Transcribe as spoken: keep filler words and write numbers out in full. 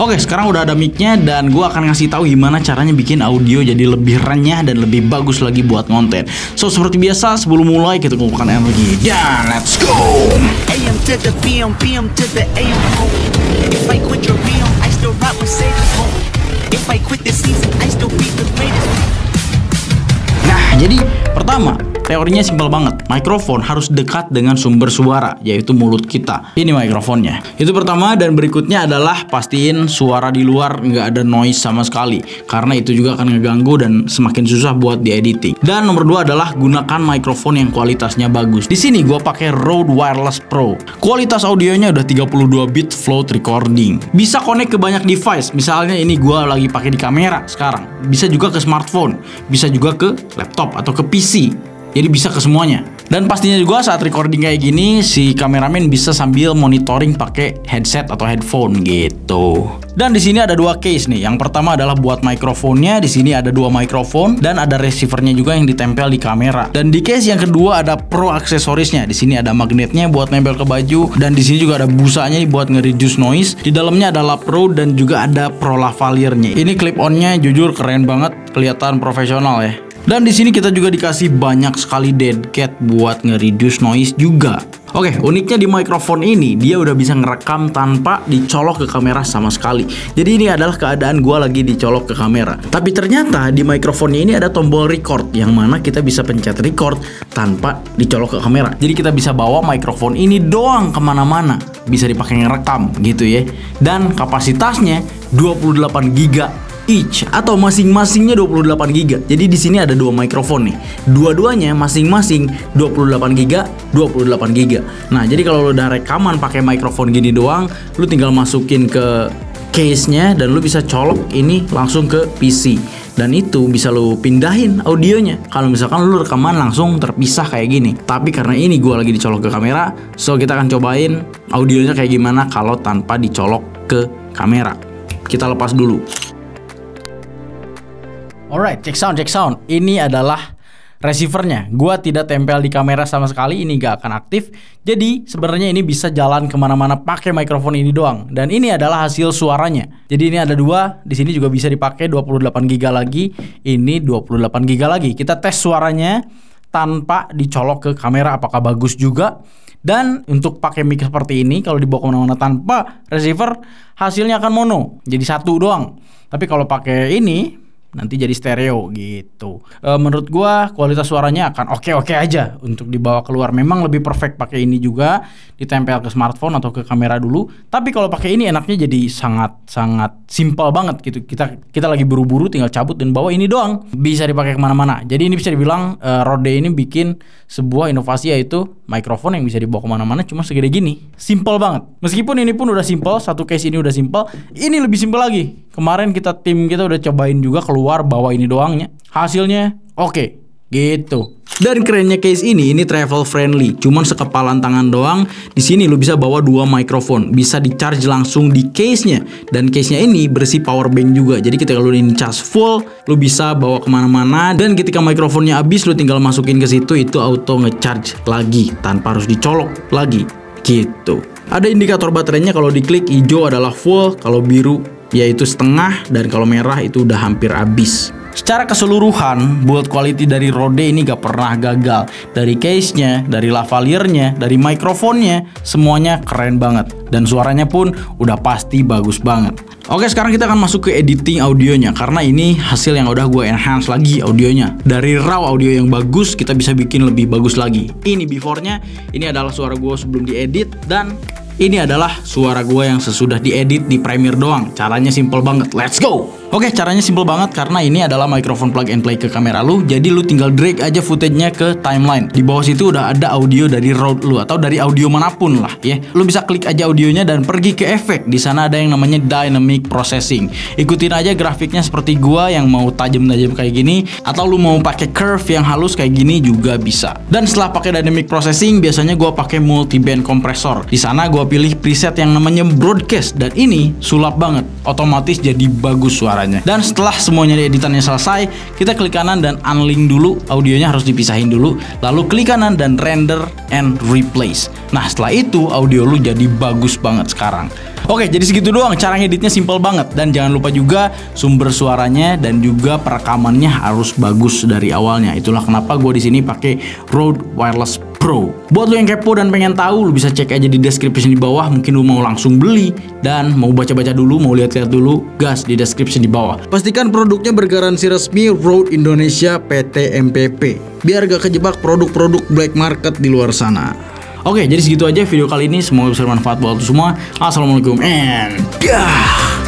Oke, sekarang udah ada mic-nya dan gue akan ngasih tahu gimana caranya bikin audio jadi lebih renyah dan lebih bagus lagi buat konten. So, seperti biasa sebelum mulai kita kumpulkan energi dan let's go. Nah, jadi pertama, teorinya simpel banget. Mikrofon harus dekat dengan sumber suara, yaitu mulut kita. Ini mikrofonnya. Itu pertama, dan berikutnya adalah pastiin suara di luar nggak ada noise sama sekali, karena itu juga akan ngeganggu dan semakin susah buat diediting. Dan nomor dua adalah gunakan mikrofon yang kualitasnya bagus. Di sini gue pakai Rode Wireless Pro. Kualitas audionya udah tiga puluh dua bit float recording. Bisa connect ke banyak device. Misalnya ini gue lagi pakai di kamera sekarang. Bisa juga ke smartphone, bisa juga ke laptop atau ke P C. Jadi bisa ke semuanya. Dan pastinya juga saat recording kayak gini, si kameramen bisa sambil monitoring pakai headset atau headphone gitu. Dan di sini ada dua case nih. Yang pertama adalah buat mikrofonnya. Di sini ada dua mikrofon dan ada receivernya juga yang ditempel di kamera. Dan di case yang kedua ada pro aksesorisnya. Di sini ada magnetnya buat nempel ke baju, dan di sini juga ada busanya nih buat nge-reduce noise. Di dalamnya ada lapro dan juga ada pro lavaliernya. Ini clip onnya jujur keren banget, kelihatan profesional ya. Dan di sini kita juga dikasih banyak sekali dead cat buat nge-reduce noise juga. Oke, uniknya di mikrofon ini dia udah bisa ngerekam tanpa dicolok ke kamera sama sekali. Jadi ini adalah keadaan gua lagi dicolok ke kamera. Tapi ternyata di mikrofonnya ini ada tombol record, yang mana kita bisa pencet record tanpa dicolok ke kamera. Jadi kita bisa bawa mikrofon ini doang kemana-mana, bisa dipakai ngerekam gitu ya. Dan kapasitasnya dua puluh delapan giga byte each, atau masing-masingnya dua puluh delapan giga byte. Jadi di sini ada dua mikrofon nih. Dua-duanya masing-masing dua puluh delapan giga byte, dua puluh delapan giga byte. Nah, jadi kalau lo udah rekaman pakai mikrofon gini doang, lo tinggal masukin ke case-nya dan lo bisa colok ini langsung ke P C. Dan itu bisa lo pindahin audionya kalau misalkan lo rekaman langsung terpisah kayak gini. Tapi karena ini gue lagi dicolok ke kamera, so kita akan cobain audionya kayak gimana kalau tanpa dicolok ke kamera. Kita lepas dulu. Alright, check sound, check sound. Ini adalah receivernya. Gua tidak tempel di kamera sama sekali, ini gak akan aktif. Jadi sebenarnya ini bisa jalan kemana-mana pakai mikrofon ini doang. Dan ini adalah hasil suaranya. Jadi ini ada dua, di sini juga bisa dipakai dua puluh delapan giga byte lagi. Ini dua puluh delapan giga byte lagi. Kita tes suaranya tanpa dicolok ke kamera, apakah bagus juga. Dan untuk pakai mic seperti ini, kalau dibawa kemana-mana tanpa receiver, hasilnya akan mono, jadi satu doang. Tapi kalau pakai ini nanti jadi stereo gitu. E, menurut gua kualitas suaranya akan oke-oke aja untuk dibawa keluar. Memang lebih perfect pakai ini juga, ditempel ke smartphone atau ke kamera dulu. Tapi kalau pakai ini enaknya jadi sangat-sangat simpel banget gitu. Kita kita lagi buru-buru tinggal cabut dan bawa ini doang. Bisa dipakai kemana-mana. Jadi ini bisa dibilang e, Rode ini bikin sebuah inovasi, yaitu mikrofon yang bisa dibawa kemana-mana cuma segede gini. Simple banget. Meskipun ini pun udah simple, satu case ini udah simple, ini lebih simple lagi. Kemarin kita tim kita udah cobain juga keluar Luar bawa ini doangnya, hasilnya oke okay, gitu. Dan kerennya case ini, ini travel friendly, cuman sekepalan tangan doang. Di sini lu bisa bawa dua mikrofon, bisa di charge langsung di case nya, dan case nya ini bersih power bank juga. Jadi ketika lu ini charge full, lu bisa bawa kemana-mana. Dan ketika mikrofonnya habis, lu tinggal masukin ke situ, itu auto ngecharge lagi tanpa harus dicolok lagi gitu. Ada indikator baterainya, kalau diklik hijau adalah full, kalau biru yaitu setengah, dan kalau merah itu udah hampir habis. Secara keseluruhan, build quality dari Rode ini gak pernah gagal. Dari case-nya, dari lavaliernya, dari mikrofonnya, semuanya keren banget. Dan suaranya pun udah pasti bagus banget. Oke, sekarang kita akan masuk ke editing audionya, karena ini hasil yang udah gue enhance lagi audionya. Dari raw audio yang bagus, kita bisa bikin lebih bagus lagi. Ini before-nya, ini adalah suara gue sebelum diedit, dan ini adalah suara gue yang sesudah diedit di Premiere doang. Caranya simple banget. Let's go! Oke, caranya simple banget karena ini adalah mikrofon plug and play ke kamera lu. Jadi lu tinggal drag aja footage-nya ke timeline. Di bawah situ udah ada audio dari Rode lu atau dari audio manapun lah ya. Lu bisa klik aja audionya dan pergi ke efek. Di sana ada yang namanya Dynamic Processing. Ikutin aja grafiknya seperti gua yang mau tajam-tajam kayak gini, atau lu mau pakai curve yang halus kayak gini juga bisa. Dan setelah pakai Dynamic Processing, biasanya gua pakai multiband compressor. Di sana gua pilih preset yang namanya broadcast, dan ini sulap banget, otomatis jadi bagus suaranya. Dan setelah semuanya di editannya selesai, kita klik kanan dan unlink dulu, audionya harus dipisahin dulu, lalu klik kanan dan render and replace. Nah, setelah itu audio lu jadi bagus banget sekarang. Oke, jadi segitu doang. Cara ngeditnya simple banget. Dan jangan lupa juga sumber suaranya dan juga perekamannya harus bagus dari awalnya. Itulah kenapa gue di sini pakai Rode Wireless Pro. Buat lo yang kepo dan pengen tahu, lo bisa cek aja di description di bawah. Mungkin lo mau langsung beli dan mau baca-baca dulu, mau lihat-lihat dulu, gas di description di bawah. Pastikan produknya bergaransi resmi Rode Indonesia P T M P P. Biar gak kejebak produk-produk black market di luar sana. Oke, jadi segitu aja video kali ini. Semoga bisa bermanfaat buat semua. Assalamualaikum and dah.